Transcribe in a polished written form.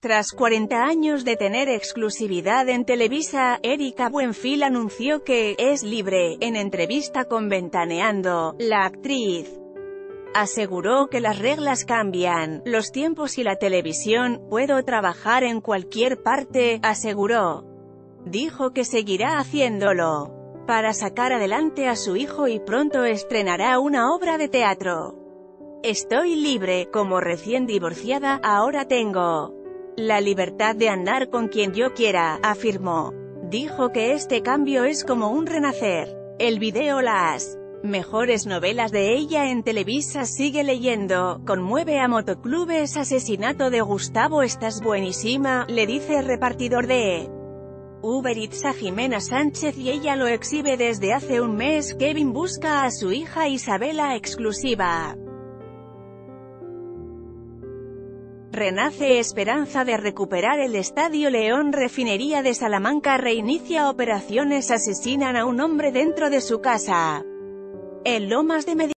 Tras 40 años de tener exclusividad en Televisa, Érika Buenfil anunció que es libre. En entrevista con Ventaneando, la actriz aseguró que las reglas cambian, los tiempos y la televisión, puedo trabajar en cualquier parte, aseguró. Dijo que seguirá haciéndolo para sacar adelante a su hijo y pronto estrenará una obra de teatro. Estoy libre, como recién divorciada, ahora tengo la libertad de andar con quien yo quiera, afirmó. Dijo que este cambio es como un renacer. El video las mejores novelas de ella en Televisa sigue leyendo, conmueve a motoclubes, asesinato de Gustavo Estás buenísima, le dice repartidor de Uber Itza Jimena Sánchez y ella lo exhibe desde hace un mes. Kevin busca a su hija Isabela exclusiva. Renace esperanza de recuperar el Estadio León. Refinería de Salamanca reinicia operaciones. Asesinan a un hombre dentro de su casa en Lomas de Medellín.